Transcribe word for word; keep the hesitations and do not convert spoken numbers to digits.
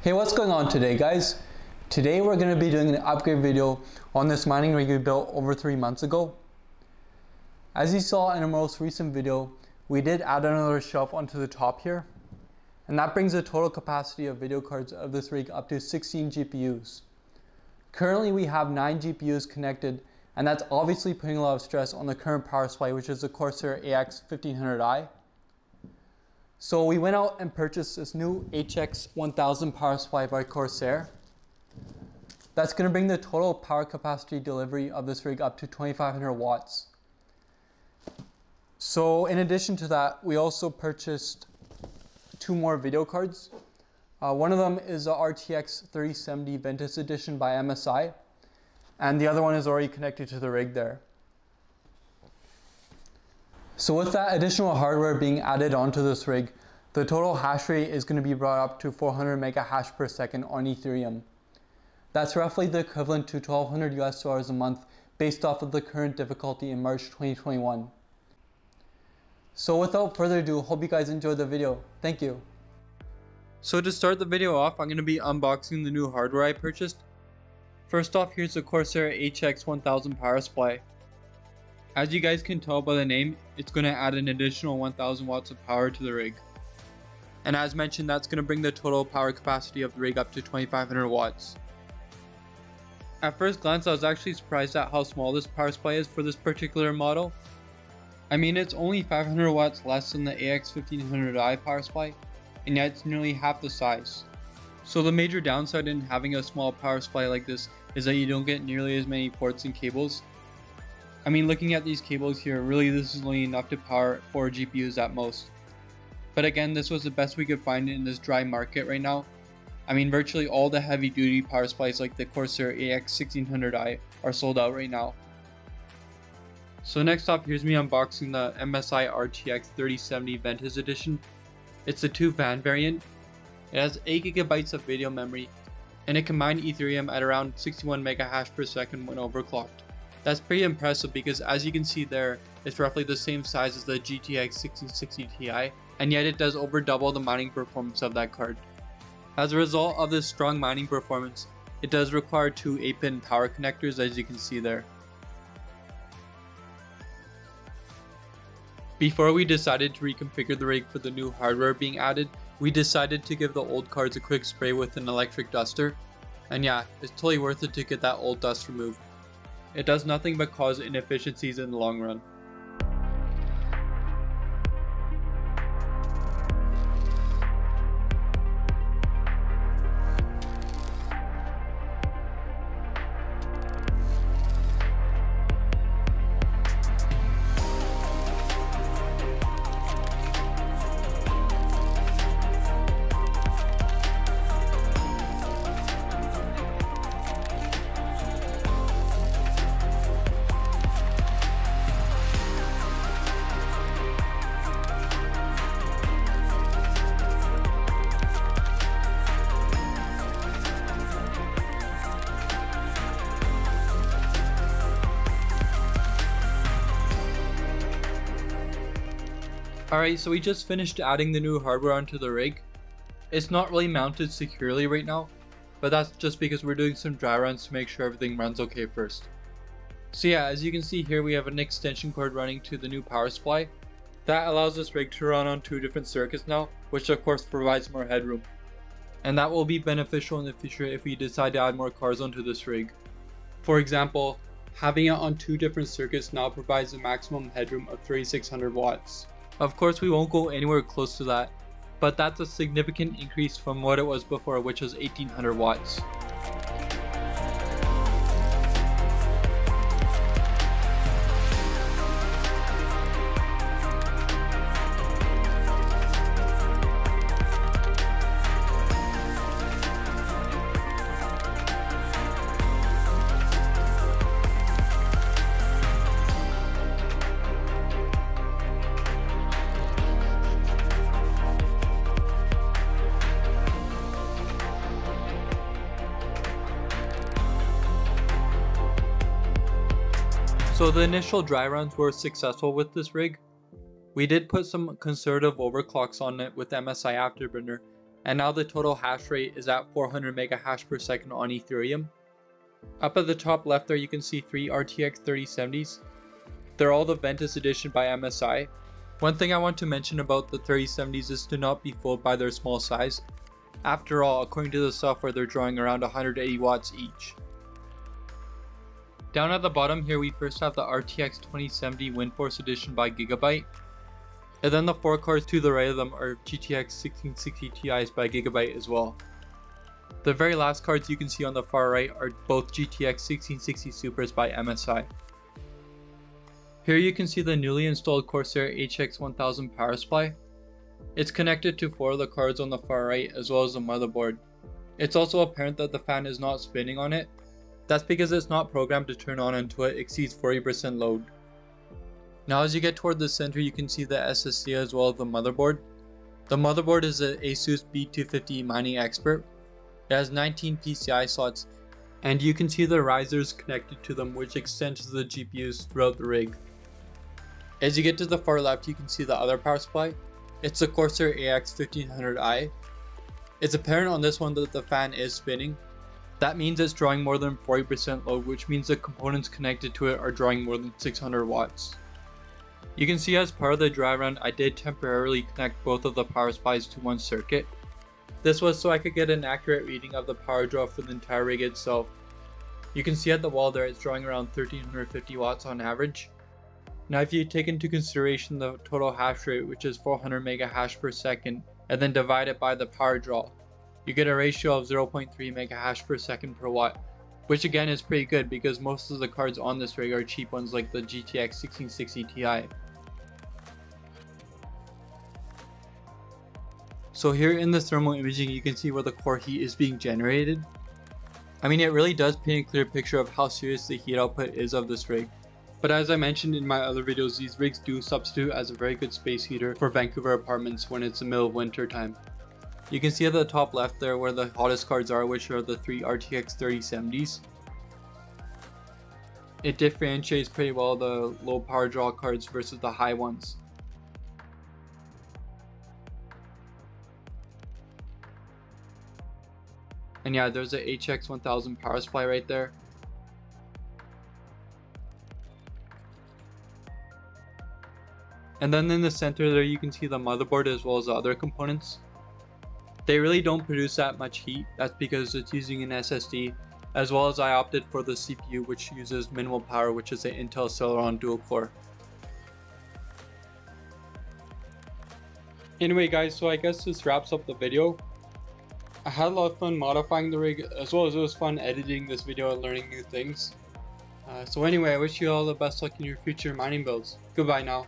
Hey, what's going on today, guys? Today we're going to be doing an upgrade video on this mining rig we built over three months ago. As you saw in our most recent video, we did add another shelf onto the top here, and that brings the total capacity of video cards of this rig up to sixteen G P Us. Currently we have nine G P Us connected, and that's obviously putting a lot of stress on the current power supply, which is the Corsair A X fifteen hundred i. So we went out and purchased this new H X one thousand power supply by Corsair. That's going to bring the total power capacity delivery of this rig up to twenty-five hundred watts. So in addition to that, we also purchased two more video cards. Uh, one of them is the R T X thirty seventy Ventus edition by M S I, and the other one is already connected to the rig there. So with that additional hardware being added onto this rig, the total hash rate is going to be brought up to four hundred mega hash per second on Ethereum. That's roughly the equivalent to twelve hundred U S dollars a month based off of the current difficulty in March twenty twenty-one. So without further ado, hope you guys enjoyed the video. Thank you. So to start the video off, I'm going to be unboxing the new hardware I purchased. First off, here's the Corsair H X one thousand power supply. As you guys can tell by the name, it's going to add an additional one thousand watts of power to the rig. And as mentioned, that's going to bring the total power capacity of the rig up to twenty-five hundred watts. At first glance, I was actually surprised at how small this power supply is for this particular model. I mean, it's only five hundred watts less than the A X fifteen hundred i power supply, and yet it's nearly half the size. So the major downside in having a small power supply like this is that you don't get nearly as many ports and cables. I mean, looking at these cables here, really this is only enough to power four G P Us at most. But again, this was the best we could find in this dry market right now. I mean, virtually all the heavy duty power supplies like the Corsair A X sixteen hundred i are sold out right now. So next up, here's me unboxing the M S I R T X thirty seventy Ventus edition. It's the two fan variant. It has eight gigabytes of video memory, and it can mine Ethereum at around sixty-one mega hash per second when overclocked. That's pretty impressive because, as you can see there, it's roughly the same size as the G T X sixteen sixty T I, and yet it does over double the mining performance of that card. As a result of this strong mining performance, it does require two eight pin power connectors, as you can see there. Before we decided to reconfigure the rig for the new hardware being added, we decided to give the old cards a quick spray with an electric duster. And yeah, it's totally worth it to get that old dust removed. It does nothing but cause inefficiencies in the long run. Alright, so we just finished adding the new hardware onto the rig. It's not really mounted securely right now, but that's just because we're doing some dry runs to make sure everything runs okay first. So yeah, as you can see here, we have an extension cord running to the new power supply. That allows this rig to run on two different circuits now, which of course provides more headroom. And that will be beneficial in the future if we decide to add more cards onto this rig. For example, having it on two different circuits now provides a maximum headroom of thirty-six hundred watts. Of course, we won't go anywhere close to that, but that's a significant increase from what it was before, which was eighteen hundred watts. So the initial dry runs were successful with this rig. We did put some conservative overclocks on it with M S I Afterburner, And now the total hash rate is at four hundred mega hash per second on Ethereum. Up at the top left there you can see three R T X thirty seventies. They're all the Ventus edition by M S I. One thing I want to mention about the thirty seventies is to not be fooled by their small size. After all, according to the software, they're drawing around one hundred eighty watts each. Down at the bottom here we first have the R T X twenty seventy Windforce edition by Gigabyte. And then the four cores to the right of them are G T X sixteen sixty Ti's by Gigabyte as well. The very last cards you can see on the far right are both G T X sixteen sixty Supers by M S I. Here you can see the newly installed Corsair H X one thousand power supply. It's connected to four of the cards on the far right as well as the motherboard. It's also apparent that the fan is not spinning on it. That's because it's not programmed to turn on until it exceeds forty percent load. Now as you get toward the center you can see the S S D as well as the motherboard. The motherboard is an ASUS B two fifty Mining Expert. It has nineteen P C I slots and you can see the risers connected to them which extend to the G P Us throughout the rig. As you get to the far left you can see the other power supply. It's the Corsair A X fifteen hundred i. It's apparent on this one that the fan is spinning. That means it's drawing more than forty percent load, which means the components connected to it are drawing more than six hundred watts. You can see as part of the dry run, I did temporarily connect both of the power supplies to one circuit. This was so I could get an accurate reading of the power draw for the entire rig itself. You can see at the wall there it's drawing around one thousand three hundred fifty watts on average. Now if you take into consideration the total hash rate, which is four hundred mega hash per second, and then divide it by the power draw, you get a ratio of zero point three mega hash per second per watt, which again is pretty good because most of the cards on this rig are cheap ones like the G T X sixteen sixty Ti. So here in this thermal imaging you can see where the core heat is being generated. I mean, it really does paint a clear picture of how serious the heat output is of this rig. But as I mentioned in my other videos, these rigs do substitute as a very good space heater for Vancouver apartments when it's the middle of winter time. You can see at the top left there where the hottest cards are, which are the three R T X thirty seventies. It differentiates pretty well the low power draw cards versus the high ones. And yeah, there's a H X one thousand power supply right there. And then in the center there you can see the motherboard as well as the other components. They really don't produce that much heat. That's because it's using an S S D, as well as I opted for the C P U, which uses minimal power, which is an Intel Celeron dual core. Anyway guys, so I guess this wraps up the video. I had a lot of fun modifying the rig, as well as it was fun editing this video and learning new things. Uh, so anyway, I wish you all the best luck in your future mining builds. Goodbye now.